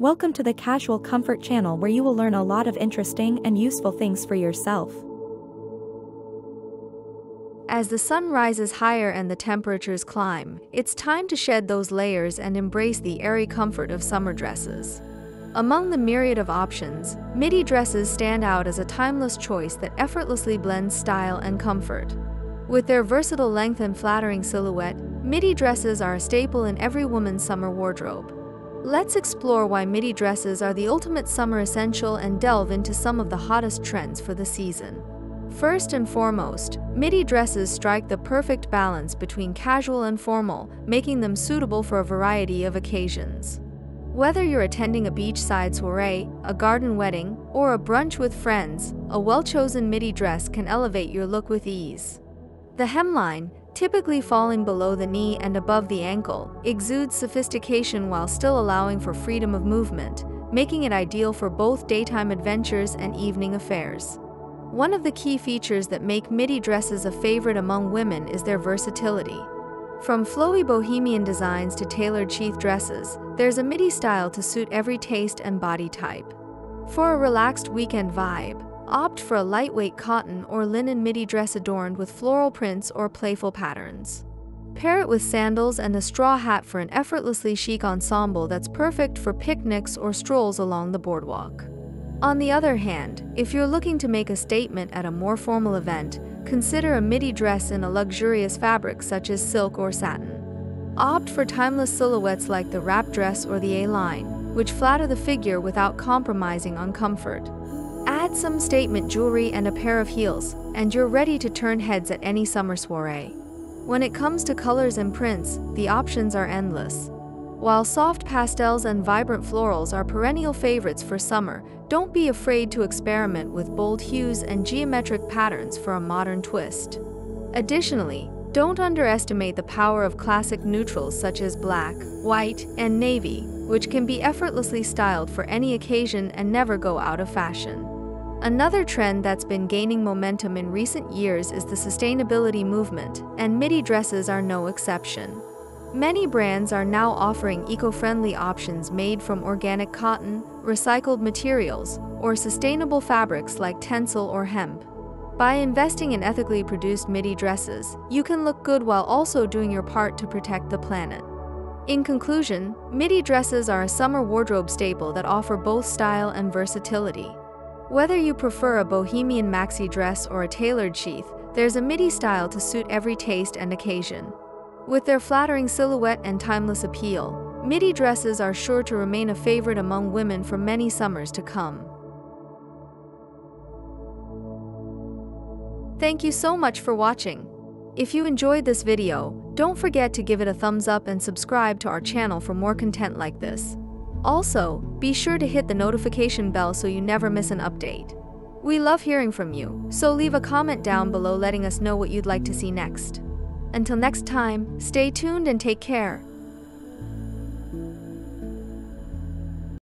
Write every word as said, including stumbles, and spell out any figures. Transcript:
Welcome to the Casual Comfort Channel, where you will learn a lot of interesting and useful things for yourself. As the sun rises higher and the temperatures climb, it's time to shed those layers and embrace the airy comfort of summer dresses. Among the myriad of options, midi dresses stand out as a timeless choice that effortlessly blends style and comfort. With their versatile length and flattering silhouette, midi dresses are a staple in every woman's summer wardrobe. Let's explore why midi dresses are the ultimate summer essential and delve into some of the hottest trends for the season. First and foremost, midi dresses strike the perfect balance between casual and formal, making them suitable for a variety of occasions. Whether you're attending a beachside soiree, a garden wedding, or a brunch with friends, a well-chosen midi dress can elevate your look with ease. The hemline, typically falling below the knee and above the ankle, exudes sophistication while still allowing for freedom of movement, making it ideal for both daytime adventures and evening affairs. One of the key features that make midi dresses a favorite among women is their versatility. From flowy bohemian designs to tailored sheath dresses, there's a midi style to suit every taste and body type. For a relaxed weekend vibe, opt for a lightweight cotton or linen midi dress adorned with floral prints or playful patterns. Pair it with sandals and a straw hat for an effortlessly chic ensemble that's perfect for picnics or strolls along the boardwalk. On the other hand, if you're looking to make a statement at a more formal event, consider a midi dress in a luxurious fabric such as silk or satin. Opt for timeless silhouettes like the wrap dress or the A-line, which flatter the figure without compromising on comfort. Add some statement jewelry and a pair of heels, and you're ready to turn heads at any summer soiree. When it comes to colors and prints, the options are endless. While soft pastels and vibrant florals are perennial favorites for summer, don't be afraid to experiment with bold hues and geometric patterns for a modern twist. Additionally, don't underestimate the power of classic neutrals such as black, white, and navy, which can be effortlessly styled for any occasion and never go out of fashion. Another trend that's been gaining momentum in recent years is the sustainability movement, and midi dresses are no exception. Many brands are now offering eco-friendly options made from organic cotton, recycled materials, or sustainable fabrics like Tencel or hemp. By investing in ethically produced midi dresses, you can look good while also doing your part to protect the planet. In conclusion, midi dresses are a summer wardrobe staple that offer both style and versatility. Whether you prefer a bohemian maxi dress or a tailored sheath, there's a midi style to suit every taste and occasion. With their flattering silhouette and timeless appeal, midi dresses are sure to remain a favorite among women for many summers to come. Thank you so much for watching. If you enjoyed this video, don't forget to give it a thumbs up and subscribe to our channel for more content like this. Also, be sure to hit the notification bell so you never miss an update. We love hearing from you, so leave a comment down below letting us know what you'd like to see next. Until next time, stay tuned and take care.